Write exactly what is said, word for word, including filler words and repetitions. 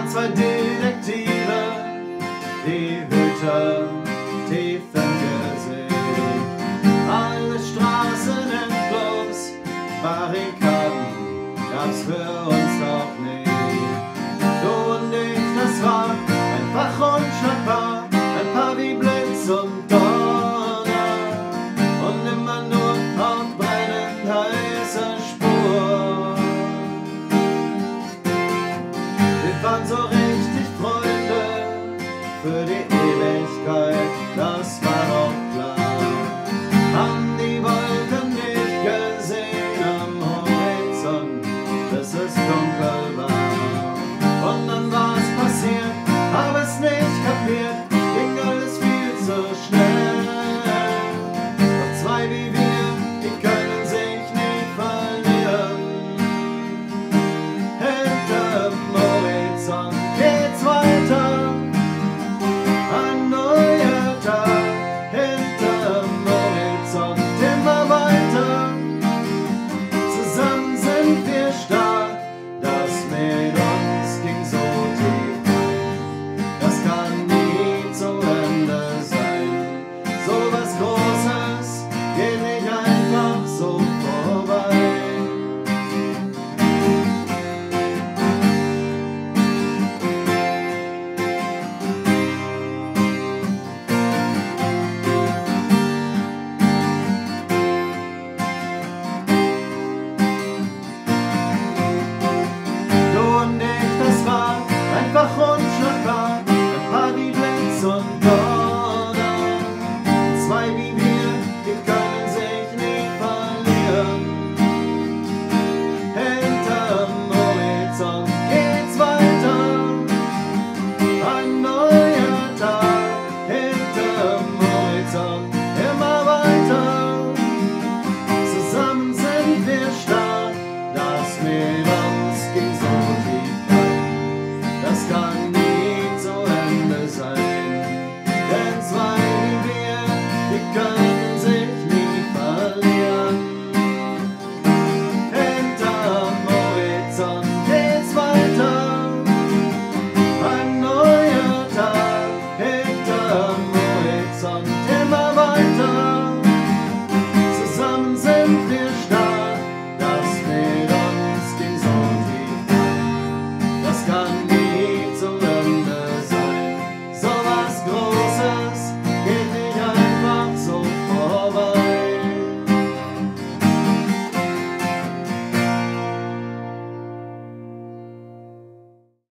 waren zwei Detektive, die Hüter tiefengesehen. Alle Straßen endlos, Barrikaden gab's für uns auch nicht. Du und ich, das war